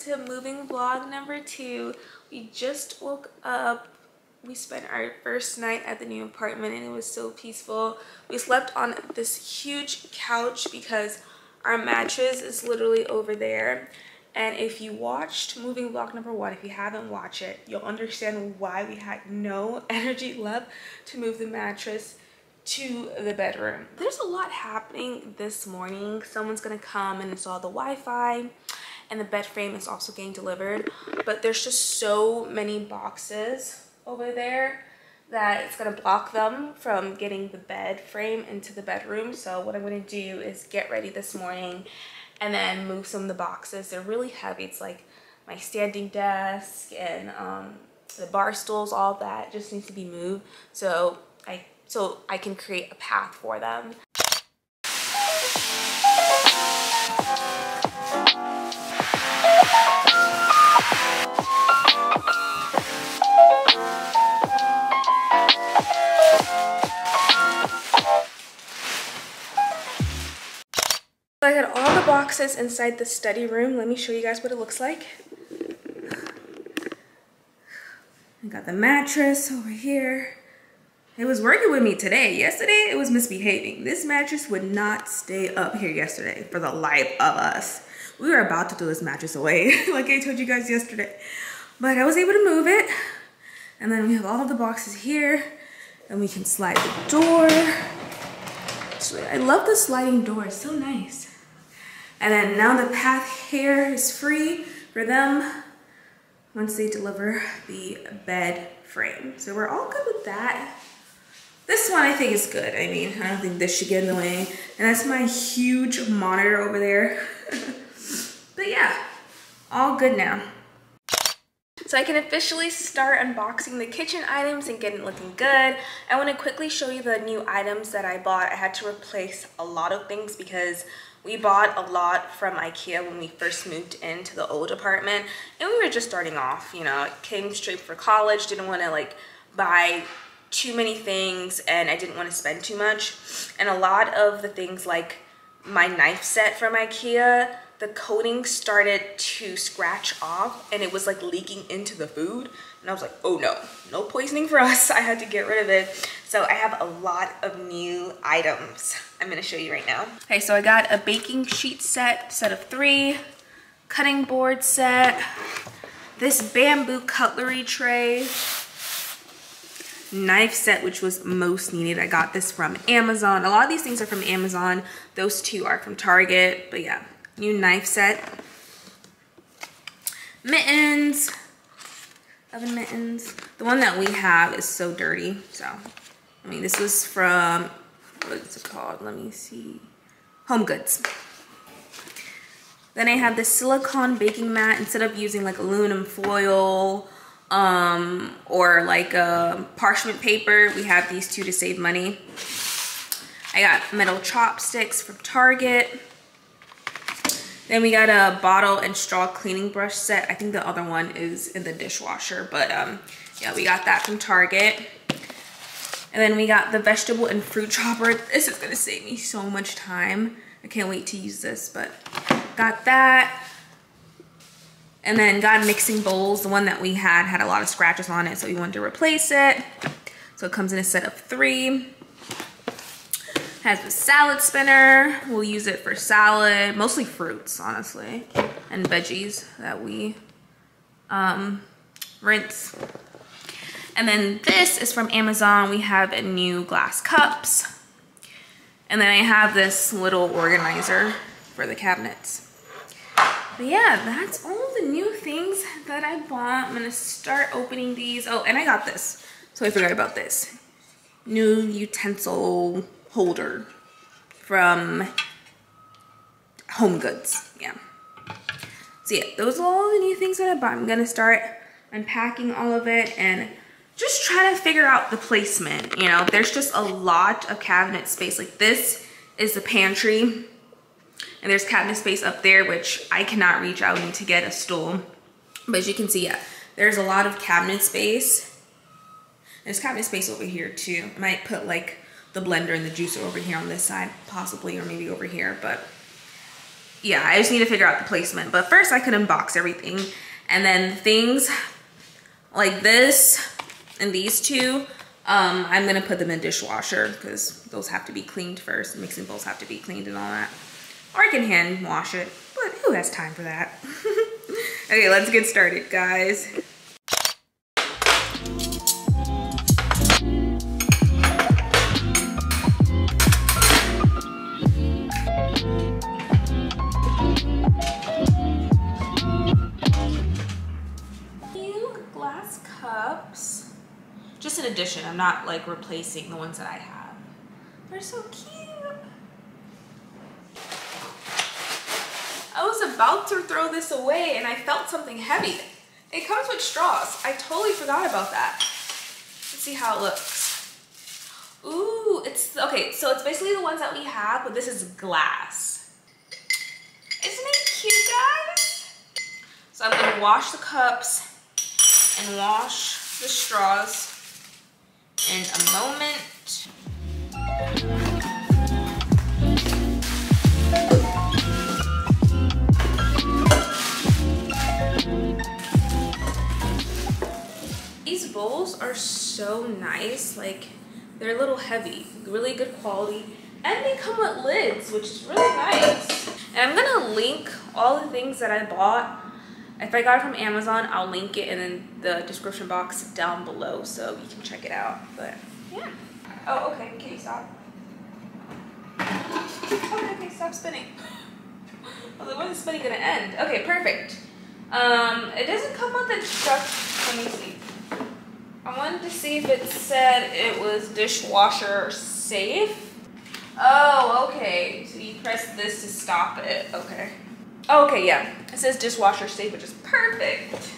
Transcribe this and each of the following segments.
to moving vlog number 2. We just woke up. We spent our first night at the new apartment and it was so peaceful. We slept on this huge couch because our mattress is literally over there. And if you watched moving vlog number 1, if you haven't watched it, you'll understand why we had no energy left to move the mattress to the bedroom. There's a lot happening this morning. Someone's gonna come and install the Wi-Fi, and the bed frame is also getting delivered. But there's just so many boxes over there that it's gonna block them from getting the bed frame into the bedroom. So what I'm gonna do is get ready this morning and then move some of the boxes. They're really heavy. It's like my standing desk and the bar stools, all that just needs to be moved so I can create a path for them. I got all the boxes inside the study room. Let me show you guys what it looks like. I got the mattress over here. It was working with me today. Yesterday, it was misbehaving. This mattress would not stay up here yesterday for the life of us. We were about to throw this mattress away, like I told you guys yesterday. But I was able to move it. And then we have all of the boxes here. And we can slide the door. Actually, I love the sliding door. It's so nice. And then now the path here is free for them once they deliver the bed frame. So we're all good with that. This one I think is good. I mean, I don't think this should get in the way. And that's my huge monitor over there. But yeah, all good now. So I can officially start unboxing the kitchen items and getting it looking good. I want to quickly show you the new items that I bought. I had to replace a lot of things because we bought a lot from IKEA when we first moved into the old apartment. And we were just starting off, you know. I came straight for college, didn't want to like buy too many things and I didn't want to spend too much. And a lot of the things like my knife set from IKEA, the coating started to scratch off and it was like leaking into the food. And I was like, oh no, no poisoning for us. I had to get rid of it. So I have a lot of new items I'm gonna show you right now. Okay, so I got a baking sheet set of 3, cutting board set, this bamboo cutlery tray, knife set, which was most needed. I got this from Amazon. A lot of these things are from Amazon. Those 2 are from Target, but yeah. New knife set, mittens, oven mittens. The one that we have is so dirty. So, I mean, this was from, what is it called? Let me see, Home Goods. Then I have this silicone baking mat. Instead of using like aluminum foil or like a parchment paper, we have these 2 to save money. I got metal chopsticks from Target. Then we got a bottle and straw cleaning brush set. I think the other one is in the dishwasher, but yeah, we got that from Target. And then we got the vegetable and fruit chopper. This is gonna save me so much time. I can't wait to use this, but got that. And then got mixing bowls. The one that we had a lot of scratches on it, so we wanted to replace it. So it comes in a set of 3. Has a salad spinner. We'll use it for salad, mostly fruits, honestly, and veggies that we rinse. And then this is from Amazon. We have a new glass cups. And then I have this little organizer for the cabinets. But yeah, that's all the new things that I bought. I'm gonna start opening these. Oh, and I got this. So I forgot about this. New utensil holder from Home Goods. Yeah, so yeah, those are all the new things that I bought. I'm gonna start unpacking all of it and just try to figure out the placement. You know, there's just a lot of cabinet space. Like this is the pantry and there's cabinet space up there which I cannot reach. I would need to get a stool, but as you can see, yeah, there's a lot of cabinet space. There's cabinet space over here too. I might put like the blender and the juicer over here on this side possibly, or maybe over here, but yeah, I just need to figure out the placement. But first I could unbox everything. And then things like this and these two, I'm gonna put them in dishwasher because those have to be cleaned first. Mixing bowls have to be cleaned and all that. Or I can hand wash it, but who has time for that? Okay, let's get started, guys. Just an addition. I'm not like replacing the ones that I have. They're so cute. I was about to throw this away and I felt something heavy. It comes with straws. I totally forgot about that. Let's see how it looks. Ooh, it's okay. So it's basically the ones that we have, but this is glass. Isn't it cute, guys? So I'm gonna wash the cups and wash the straws in a moment. These bowls are so nice, like they're a little heavy, really good quality, and they come with lids, which is really nice. And I'm gonna link all the things that I bought. If I got it from Amazon, I'll link it in the description box down below so you can check it out, but yeah. Oh, okay, can you stop? Okay, stop spinning. I was like, when's the spinning gonna end? Okay, perfect. It doesn't come with instructions. Let me see. I wanted to see if it said it was dishwasher safe. Oh, okay, so you press this to stop it, okay. Oh, okay, yeah. It says dishwasher safe, which is perfect.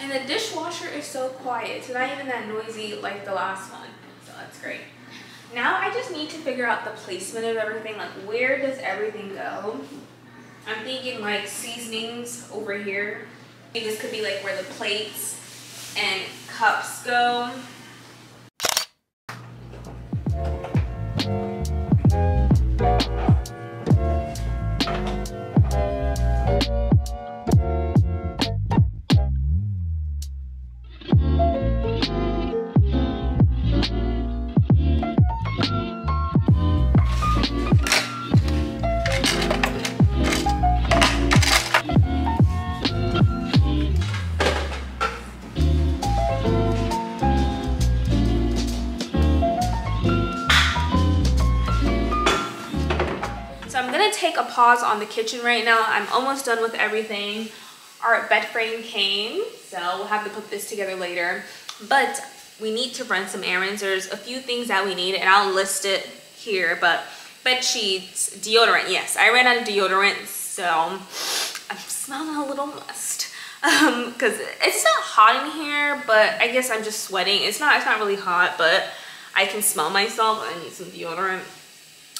And the dishwasher is so quiet. It's not even that noisy like the last one, so that's great. Now I just need to figure out the placement of everything, like where does everything go? I'm thinking like seasonings over here. I think this could be like where the plates and cups go. A pause on the kitchen right now. I'm almost done with everything. Our bed frame came, so we'll have to put this together later, but we need to run some errands. There's a few things that we need and I'll list it here, but bed sheets, deodorant. Yes, I ran out of deodorant, so I'm smelling a little must because it's not hot in here, but I guess I'm just sweating. It's not really hot, but I can smell myself. I need some deodorant.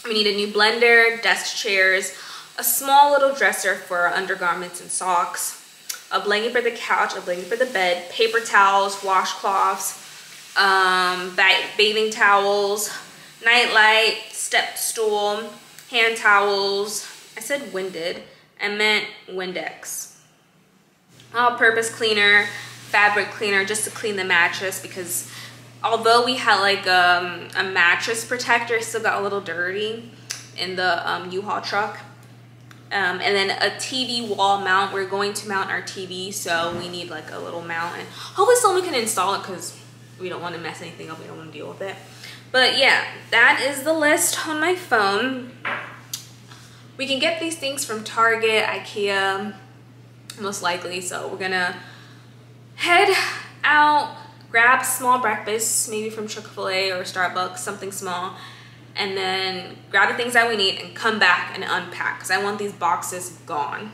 We need a new blender, desk chairs, a small little dresser for our undergarments and socks, a blanket for the couch, a blanket for the bed, paper towels, washcloths, bathing towels, nightlight, step stool, hand towels. I said winded, I meant Windex. All-purpose cleaner, fabric cleaner, just to clean the mattress because although we had like a mattress protector, it still got a little dirty in the U-Haul truck. And then a TV wall mount. We're going to mount our TV, so we need like a little mount. And hopefully someone can install it because we don't want to mess anything up. We don't want to deal with it. But yeah, that is the list on my phone. We can get these things from Target, IKEA, most likely. So we're gonna head out. Grab small breakfast, maybe from Chick-fil-A or Starbucks, something small, and then grab the things that we need and come back and unpack because I want these boxes gone.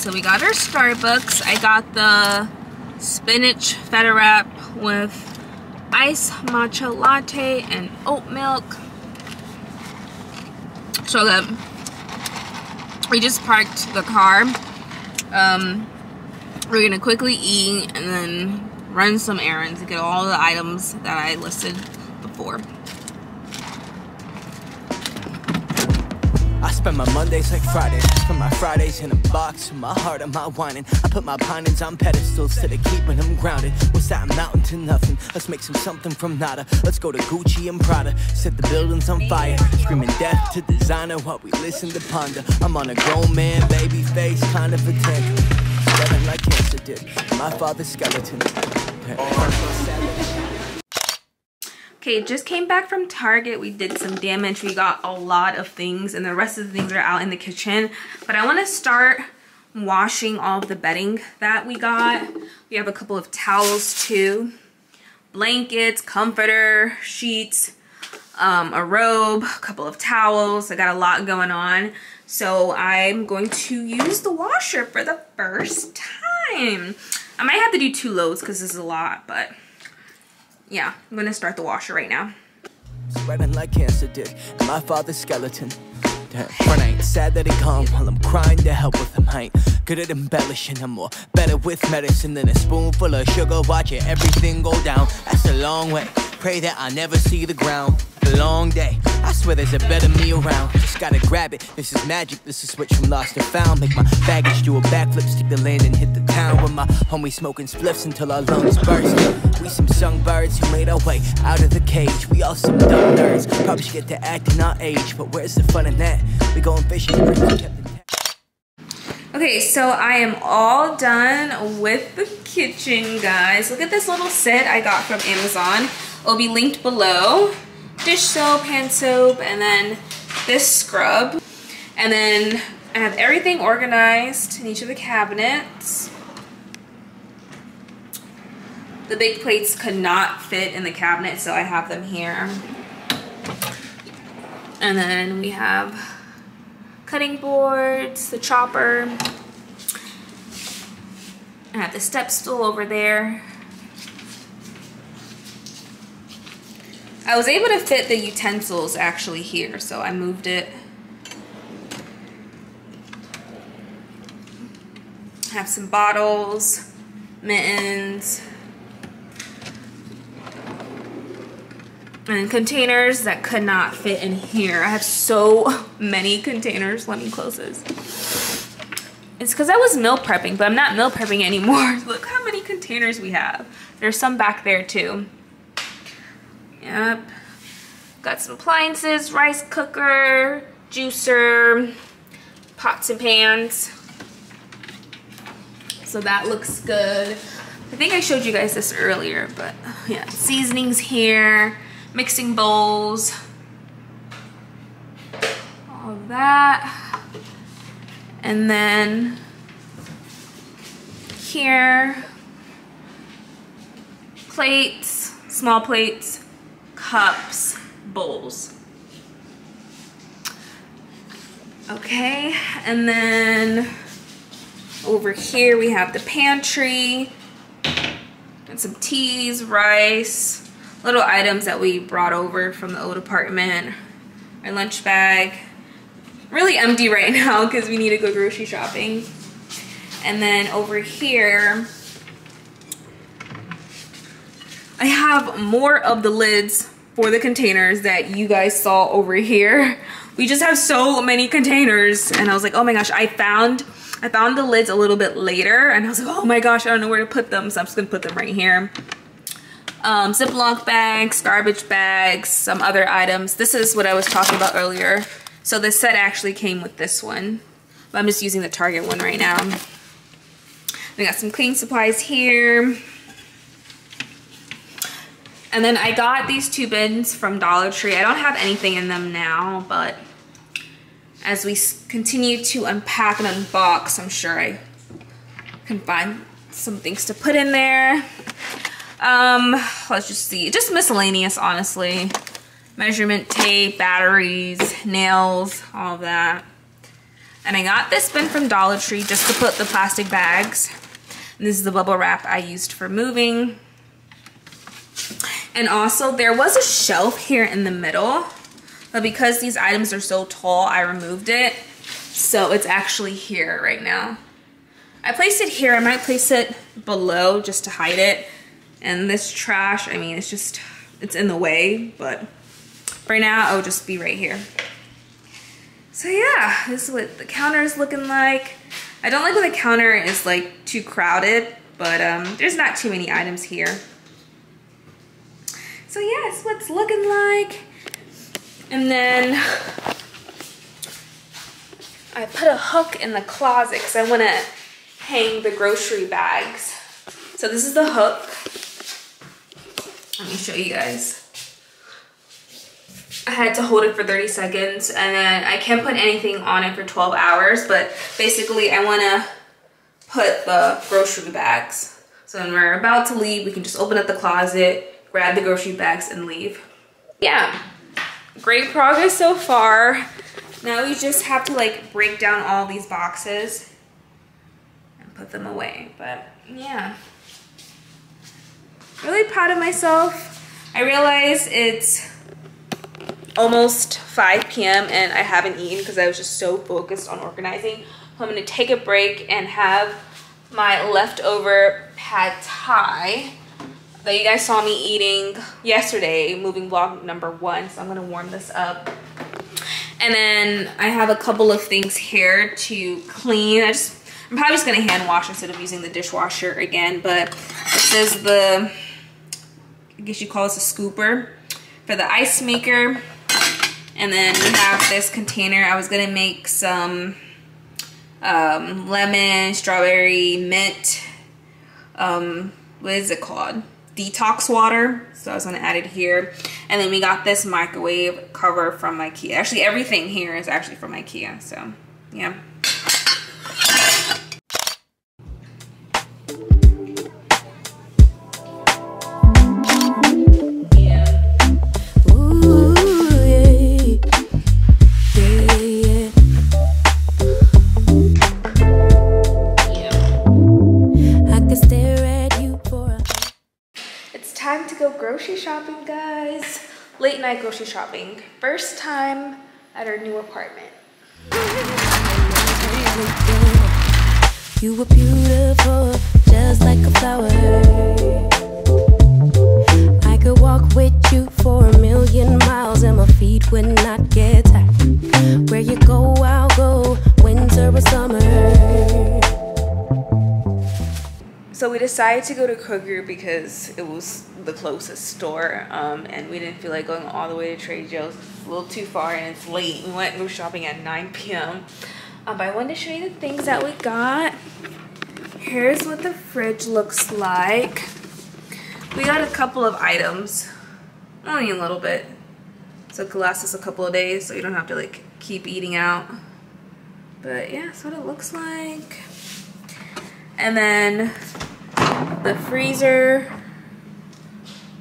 So we got our Starbucks. I got the spinach feta wrap with iced matcha latte and oat milk. So good. We just parked the car. We're gonna quickly eat and then run some errands to get all the items that I listed before. I spend my Mondays like Fridays. I spend my Fridays in a box, my heart and my whining. I put my pinings on pedestals instead of keeping them grounded. What's that mountain to nothing? Let's make some something from nada. Let's go to Gucci and Prada, set the buildings on fire. Screaming death to designer while we listen to ponder. I'm on a grown man, baby face, kind of pretend. Seven like cancer did, my father's skeleton. Okay, just came back from Target. We did some damage. We got a lot of things and the rest of the things are out in the kitchen. But I want to start washing all of the bedding that we got. We have a couple of towels too. Blankets, comforter, sheets, a robe, a couple of towels. I got a lot going on. So I'm going to use the washer for the first time. I might have to do 2 loads because this is a lot, but... yeah, I'm gonna start the washer right now. Spreading like cancer did, my father's skeleton. I ain't sad that he gone while I'm crying to help with him. I ain't good at embellishing, I'm more better with medicine than a spoonful of sugar. Watch it, everything go down. That's a long way. Pray that I never see the ground. A long day. I swear there's a better me around. Just gotta grab it. This is magic. This is switch from lost to found. Make my baggage do a backflip, stick the land and hit the town with my homie smoking spliffs until our lungs burst. We some songbirds who made our way out of the cage. We all some dumb nerds. Probably should get to acting our age, but where's the fun in that? We going fishing. Okay, so I am all done with the kitchen, guys. Look at this little set I got from Amazon. It'll be linked below. Dish soap, hand soap, and then this scrub. And then I have everything organized in each of the cabinets. The big plates could not fit in the cabinet, so I have them here. And then we have cutting boards, the chopper. I have the step stool over there. I was able to fit the utensils actually here, so I moved it. I have some bottles, mittens, and containers that could not fit in here. I have so many containers. Let me close this. It's because I was meal prepping, but I'm not meal prepping anymore. Look how many containers we have. There's some back there too. Yep, got some appliances, rice cooker, juicer, pots and pans. So that looks good. I think I showed you guys this earlier, but yeah, seasonings here, mixing bowls, all that. And then here, plates, small plates, cups, bowls. Okay, and then over here we have the pantry and some teas, rice, little items that we brought over from the old apartment. Our lunch bag, really empty right now because we need to go grocery shopping. And then over here I have more of the lids for the containers that you guys saw over here. We just have so many containers, and I was like, oh my gosh, I found the lids a little bit later, and I was like, oh my gosh, I don't know where to put them, so I'm just gonna put them right here. Ziploc bags, garbage bags, some other items. This is what I was talking about earlier. So this set actually came with this one, but I'm just using the Target one right now. We got some cleaning supplies here. And then I got these 2 bins from Dollar Tree. I don't have anything in them now, but as we continue to unpack and unbox, I'm sure I can find some things to put in there. Let's just see, just miscellaneous, honestly. Measurement tape, batteries, nails, all that. And I got this bin from Dollar Tree just to put the plastic bags. And this is the bubble wrap I used for moving. And also there was a shelf here in the middle, but because these items are so tall, I removed it. So it's actually here right now. I placed it here. I might place it below just to hide it. And this trash, I mean, it's just, it's in the way, but right now it'll just be right here. So yeah, this is what the counter is looking like. I don't like when the counter is like too crowded, but there's not too many items here. So yeah, it's what it's looking like. And then I put a hook in the closet because I want to hang the grocery bags. So this is the hook. Let me show you guys. I had to hold it for 30 seconds and then I can't put anything on it for 12 hours, but basically I want to put the grocery bags. So when we're about to leave, we can just open up the closet, grab the grocery bags and leave. Yeah, great progress so far. Now we just have to like break down all these boxes and put them away, but yeah. Really proud of myself. I realize it's almost 5 p.m. and I haven't eaten because I was just so focused on organizing. I'm gonna take a break and have my leftover pad thai that you guys saw me eating yesterday, moving vlog number 1. So I'm gonna warm this up. And then I have a couple of things here to clean. I'm probably just gonna hand wash instead of using the dishwasher again, but this is the, I guess you call this a scooper for the ice maker. And then we have this container. I was gonna make some lemon, strawberry, mint, what is it called? Detox water. So I was gonna add it here. And then we got this microwave cover from IKEA. Actually, everything here is actually from IKEA, so yeah. Shopping, guys. Late night grocery shopping. First time at our new apartment. You were beautiful, just like a flower. I could walk with you for a million miles and my feet would not get tired. Where you go, I'll go, winter or summer. So we decided to go to Kroger because it was the closest store, and we didn't feel like going all the way to Trader Joe's. It's a little too far and it's late. We went shopping at 9 p.m. But I wanted to show you the things that we got. Here's what the fridge looks like. We got a couple of items, only a little bit, so it could last us a couple of days so you don't have to like keep eating out. But yeah, that's what it looks like. And then the freezer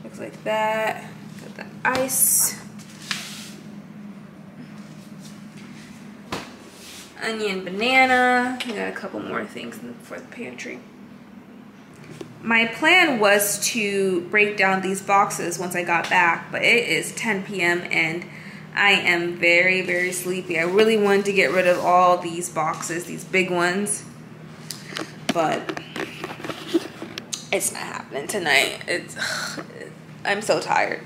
looks like that. Got the ice, onion, banana. We got a couple more things for the pantry. My plan was to break down these boxes once I got back, but it is 10 p.m. and I am very, very sleepy. I really wanted to get rid of all these boxes, these big ones, but it's not happening tonight. I'm so tired.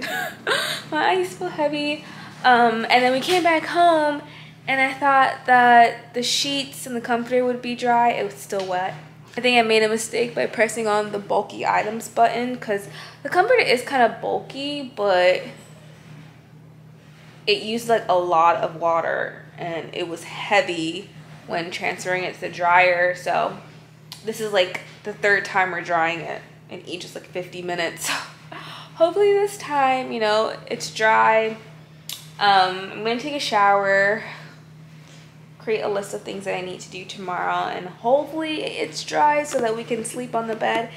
My eyes feel heavy. And then we came back home and I thought that the sheets and the comforter would be dry. It was still wet. I think I made a mistake by pressing on the bulky items button because the comforter is kind of bulky, but it used like a lot of water and it was heavy when transferring it to the dryer. So this is like the third time we're drying it and each is like 50 minutes. Hopefully this time, you know, it's dry. I'm gonna take a shower, create a list of things that I need to do tomorrow, and hopefully it's dry so that we can sleep on the bed.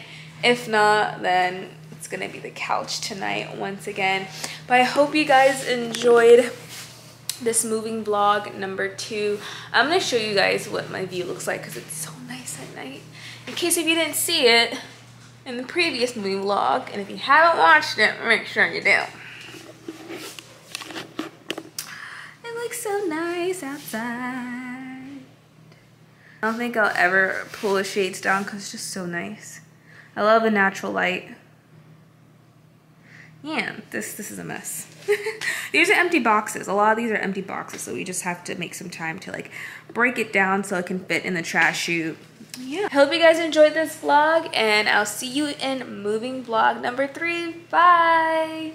If not, then it's gonna be the couch tonight once again. But I hope you guys enjoyed this moving vlog number 2. I'm gonna show you guys what my view looks like because it's so nice at night. In case if you didn't see it in the previous movie vlog, and if you haven't watched it, make sure you do. It looks so nice outside. I don't think I'll ever pull the shades down because it's just so nice. I love the natural light. Yeah, this is a mess. These are empty boxes. A lot of these are empty boxes, so we just have to make some time to like break it down so it can fit in the trash chute. Yeah. I hope you guys enjoyed this vlog, and I'll see you in moving vlog number 3. Bye!